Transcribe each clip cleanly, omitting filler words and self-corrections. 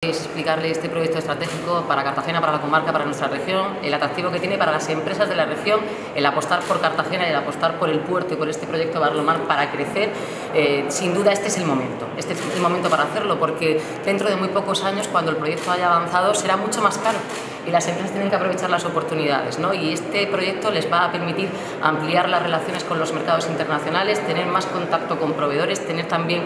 Es explicarle este proyecto estratégico para Cartagena, para la comarca, para nuestra región, el atractivo que tiene para las empresas de la región, el apostar por Cartagena, el apostar por el puerto y por este proyecto Barlomar para crecer. Sin duda este es el momento, para hacerlo, porque dentro de muy pocos años, cuando el proyecto haya avanzado, será mucho más caro y las empresas tienen que aprovechar las oportunidades, ¿no? Y este proyecto les va a permitir ampliar las relaciones con los mercados internacionales, tener más contacto con proveedores, tener también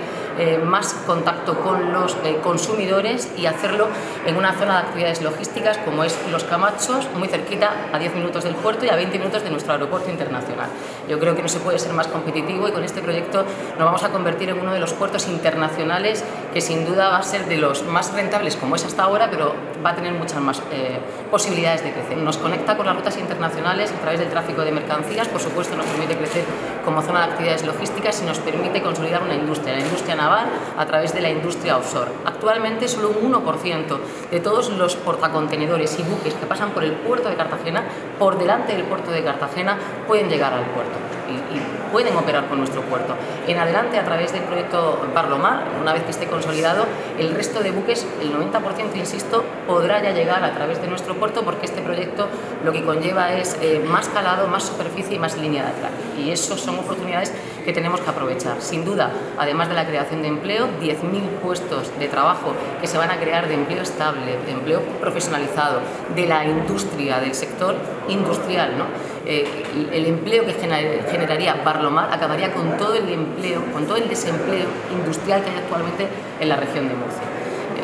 más contacto con los consumidores y hacerlo en una zona de actividades logísticas como es Los Camachos, muy cerquita, a 10 minutos del puerto y a 20 minutos de nuestro aeropuerto internacional. Yo creo que no se puede ser más competitivo y con este proyecto nos vamos a convertir en uno de los puertos internacionales que sin duda va a ser de los más rentables como es hasta ahora, pero va a tener muchas más posibilidades de crecer. Nos conecta con las rutas internacionales a través del tráfico de mercancías, por supuesto nos permite crecer como zona de actividades logísticas y nos permite consolidar una industria, la industria naval, a través de la industria offshore. Actualmente solo un 1% de todos los portacontenedores y buques que pasan por el puerto de Cartagena, por delante del puerto de Cartagena, pueden llegar al puerto y pueden operar con nuestro puerto. En adelante, a través del proyecto Barlomar, una vez que esté consolidado, el resto de buques, el 90%, insisto, podrá ya llegar a través de nuestro puerto, porque este proyecto lo que conlleva es más calado, más superficie y más línea de atraque. Y eso son oportunidades que tenemos que aprovechar. Sin duda, además de la creación de empleo, 10.000 puestos de trabajo que se van a crear, de empleo estable, de empleo profesionalizado, de la industria, del sector industrial, ¿no? El empleo que generaría Barlomar acabaría con todo el empleo, con todo el desempleo industrial que hay actualmente en la región de Murcia.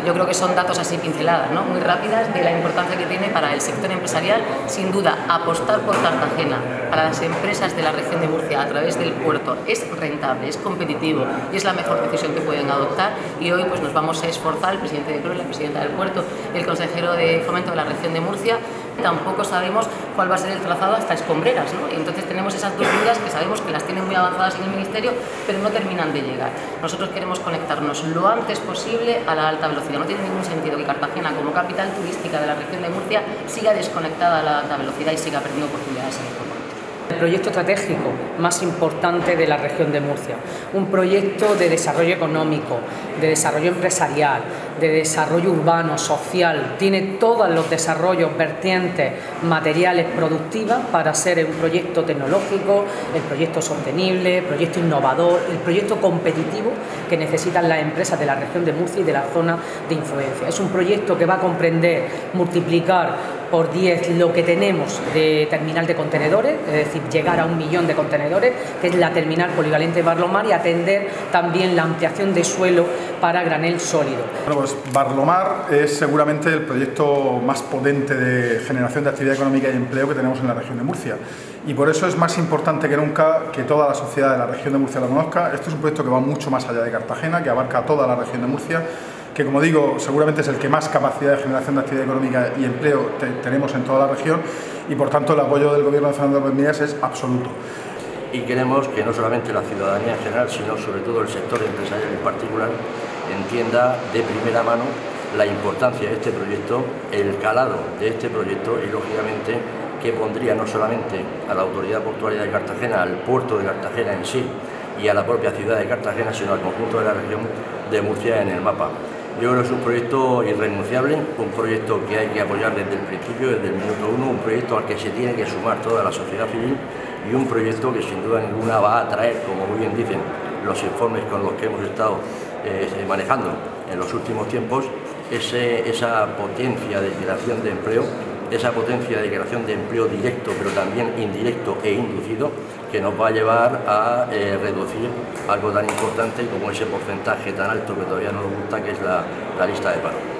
Yo creo que son datos así pinceladas, ¿no?, muy rápidas, de la importancia que tiene para el sector empresarial. Sin duda, apostar por Cartagena para las empresas de la región de Murcia a través del puerto es rentable, es competitivo y es la mejor decisión que pueden adoptar. Y hoy pues nos vamos a esforzar, el presidente de CROEM, la presidenta del puerto, el consejero de Fomento de la región de Murcia. Tampoco sabemos cuál va a ser el trazado hasta Escombreras, ¿no? Entonces tenemos esas dos dudas que sabemos que las tienen muy avanzadas en el Ministerio, pero no terminan de llegar. Nosotros queremos conectarnos lo antes posible a la alta velocidad. No tiene ningún sentido que Cartagena, como capital turística de la región de Murcia, siga desconectada a la alta velocidad y siga perdiendo oportunidades en el puerto. El proyecto estratégico más importante de la región de Murcia, un proyecto de desarrollo económico, de desarrollo empresarial, de desarrollo urbano, social, tiene todos los desarrollos, vertientes, materiales, productivas para ser un proyecto tecnológico, el proyecto sostenible, el proyecto innovador, el proyecto competitivo que necesitan las empresas de la región de Murcia y de la zona de influencia. Es un proyecto que va a comprender multiplicar por 10 lo que tenemos de terminal de contenedores, es decir, llegar a 1 millón de contenedores, que es la terminal polivalente Barlomar, y atender también la ampliación de suelo para granel sólido. Bueno, pues Barlomar es seguramente el proyecto más potente de generación de actividad económica y empleo que tenemos en la región de Murcia, y por eso es más importante que nunca que toda la sociedad de la región de Murcia lo conozca. Esto es un proyecto que va mucho más allá de Cartagena, que abarca toda la región de Murcia, que, como digo, seguramente es el que más capacidad de generación de actividad económica y empleo tenemos en toda la región, y por tanto el apoyo del Gobierno de Fernando de las es absoluto. Y queremos que no solamente la ciudadanía en general, sino sobre todo el sector empresarial en particular, entienda de primera mano la importancia de este proyecto, el calado de este proyecto y, lógicamente, que pondría no solamente a la Autoridad Portuaria de Cartagena, al puerto de Cartagena en sí y a la propia ciudad de Cartagena, sino al conjunto de la región de Murcia en el mapa. Yo creo que es un proyecto irrenunciable, un proyecto que hay que apoyar desde el principio, desde el minuto uno, un proyecto al que se tiene que sumar toda la sociedad civil y un proyecto que sin duda ninguna va a traer, como muy bien dicen los informes con los que hemos estado manejando en los últimos tiempos, esa potencia de creación de empleo, esa potencia de creación de empleo directo, pero también indirecto e inducido, que nos va a llevar a reducir algo tan importante como ese porcentaje tan alto que todavía no nos gusta, que es la lista de paro.